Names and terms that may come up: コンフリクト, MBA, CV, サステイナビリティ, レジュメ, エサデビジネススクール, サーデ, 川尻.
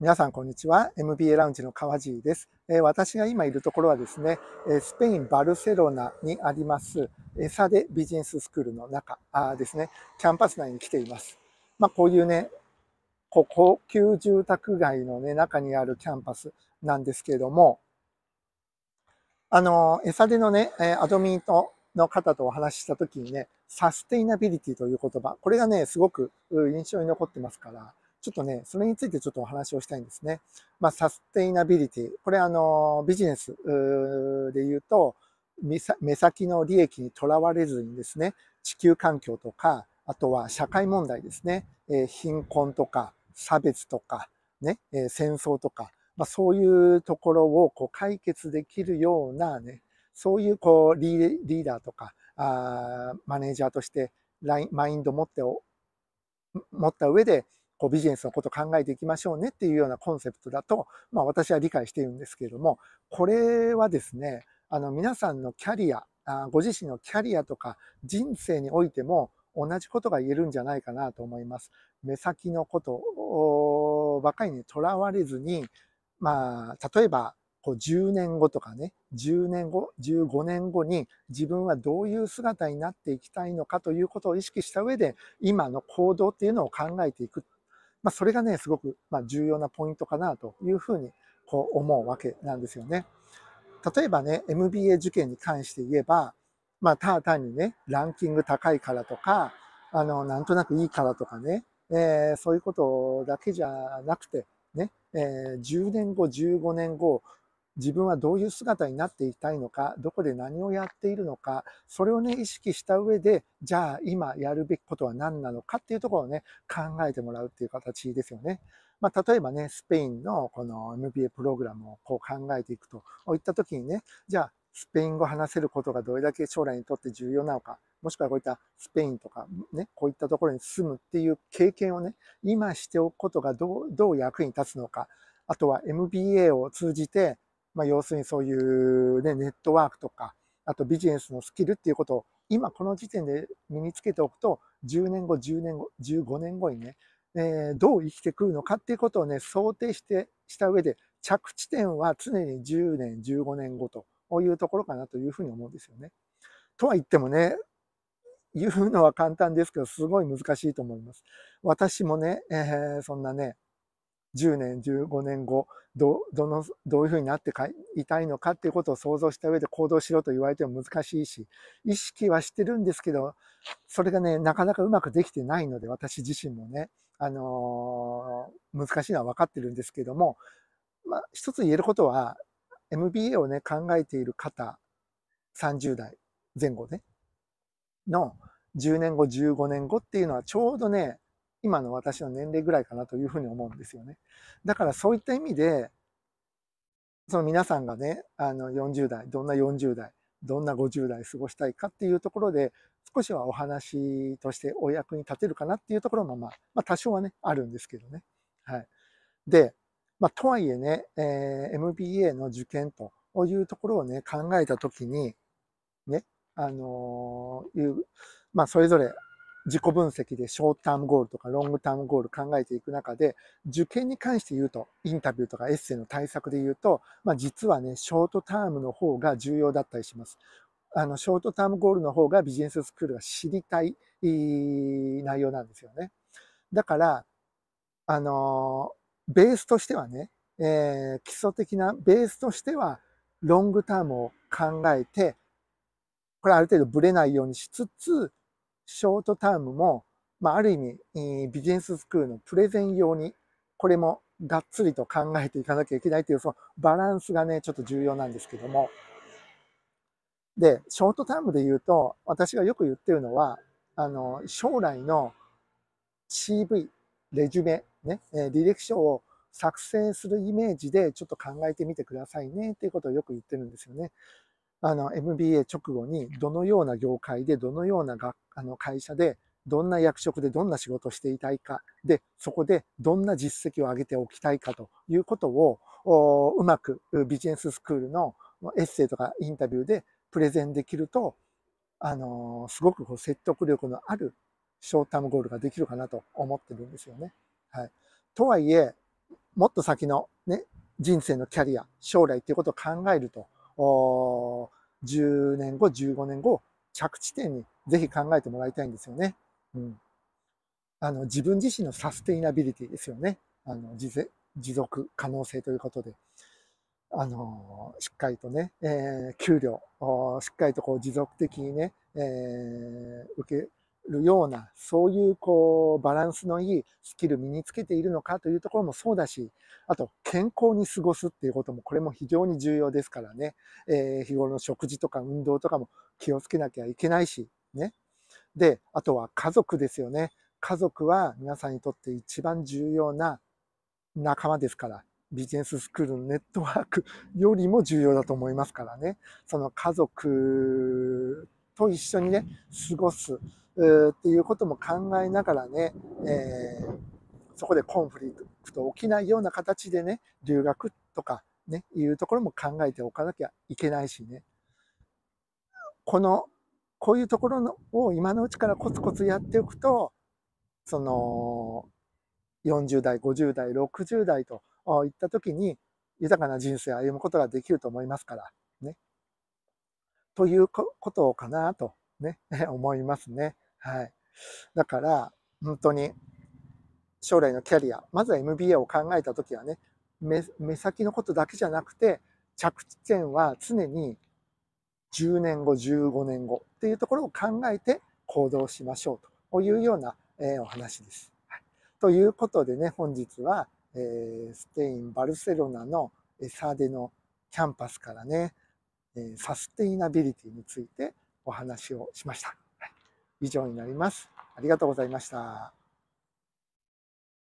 皆さん、こんにちは。MBA ラウンジの川尻です。私が今いるところはですね、スペイン・バルセロナにあります、エサデビジネススクールの中ですね、キャンパス内に来ています。こういうね、高級住宅街のね、中にあるキャンパスなんですけれども、エサデのね、アドミンの方とお話ししたときにね、サステイナビリティという言葉、これがね、すごく印象に残ってますから、ちょっとね、それについてちょっとお話をしたいんですね。サステイナビリティ。これビジネスで言うと、目先の利益にとらわれずにですね、地球環境とか、あとは社会問題ですね、貧困とか、差別とか、ね、戦争とか、そういうところを解決できるようなね、そういうリーダーとか、マネージャーとしてマインドを持った上で、ビジネスのことを考えていきましょうねっていうようなコンセプトだと、私は理解しているんですけれども、これはですね、皆さんのキャリア、ご自身のキャリアとか人生においても同じことが言えるんじゃないかなと思います。目先のことばかりにとらわれずに、例えば10年後とかね、10年後、15年後に自分はどういう姿になっていきたいのかということを意識した上で、今の行動っていうのを考えていく。それがね、すごく重要なポイントかなというふうに思うわけなんですよね。例えばね、MBA 受験に関して言えば、ただ単にね、ランキング高いからとか、なんとなくいいからとかね、そういうことだけじゃなくて、ね、10年後、15年後、自分はどういう姿になっていきたいのか、どこで何をやっているのか、それをね、意識した上で、じゃあ今やるべきことは何なのかっていうところをね、考えてもらうっていう形ですよね。例えばね、スペインのこの MBA プログラムを考えていくといったときにね、じゃあスペイン語話せることがどれだけ将来にとって重要なのか、もしくはこういったスペインとかね、こういったところに住むっていう経験をね、今しておくことがどう役に立つのか、あとは MBA を通じて、要するにそういう、ね、ネットワークとか、あとビジネスのスキルっていうことを今この時点で身につけておくと、10年後、10年後、15年後にね、どう生きてくるのかっていうことをね、想定した上で、着地点は常に10年、15年後というところかなというふうに思うんですよね。とは言ってもね、言うのは簡単ですけど、すごい難しいと思います。私もね、そんなね、10年、15年後、どういうふうになっていたいのかっていうことを想像した上で行動しろと言われても難しいし、意識はしてるんですけど、それがね、なかなかうまくできてないので、私自身もね、難しいのは分かってるんですけども、一つ言えることは、MBA をね、考えている方、30代前後ね、の10年後、15年後っていうのはちょうどね、今の私の年齢ぐらいかなというふうに思うんですよね。だからそういった意味で、その皆さんがね、40代、どんな40代、どんな50代過ごしたいかっていうところで、少しはお話としてお役に立てるかなっていうところも、多少はね、あるんですけどね。はい。で、とはいえね、MBA の受験というところをね、考えたときに、ね、それぞれ、自己分析でショートタームゴールとかロングタームゴール考えていく中で、受験に関して言うと、インタビューとかエッセイの対策で言うと、実はね、ショートタームの方が重要だったりします。ショートタームゴールの方がビジネススクールが知りたい内容なんですよね。だから、ベースとしてはね、基礎的なベースとしては、ロングタームを考えて、これある程度ブレないようにしつつ、ショートタームも、ある意味、ビジネススクールのプレゼン用に、これもがっつりと考えていかなきゃいけないという、そのバランスがね、ちょっと重要なんですけども。で、ショートタームで言うと、私がよく言ってるのは、将来の CV、レジュメ、ね、履歴書を作成するイメージで、ちょっと考えてみてくださいね、ということをよく言ってるんですよね。MBA 直後にどのような業界でどのような会社でどんな役職でどんな仕事をしていたいかで、そこでどんな実績を上げておきたいかということをうまくビジネススクールのエッセイとかインタビューでプレゼンできると、すごく説得力のあるショートタームゴールができるかなと思ってるんですよね。はい。とはいえ、もっと先のね、人生のキャリア、将来っていうことを考えると、10年後、15年後、着地点にぜひ考えてもらいたいんですよね。うん、自分自身のサステイナビリティですよね。持続可能性ということで。しっかりとね、給料をしっかりとこう持続的にね、受けるような、そういうこうバランスのいいスキル身につけているのかというところもそうだし、あと健康に過ごすっていうことも、これも非常に重要ですからね、日頃の食事とか運動とかも気をつけなきゃいけないしね。で、あとは家族ですよね。家族は皆さんにとって一番重要な仲間ですから、ビジネススクールのネットワークよりも重要だと思いますからね。その家族と一緒にね、過ごすっていうことも考えながらね、そこでコンフリクト起きないような形でね、留学とかね、いうところも考えておかなきゃいけないしね。こういうところを今のうちからコツコツやっておくと、その40代、50代、60代といった時に豊かな人生を歩むことができると思いますからね。ということかなとね、思いますね。はい。だから本当に将来のキャリア、まずは MBA を考えた時はね、目先のことだけじゃなくて、着地点は常に10年後、15年後っていうところを考えて行動しましょうというようなお話です。はい、ということでね、本日はスペイン・バルセロナのサーデのキャンパスからね、サステイナビリティについてお話をしました。以上になります。ありがとうございました。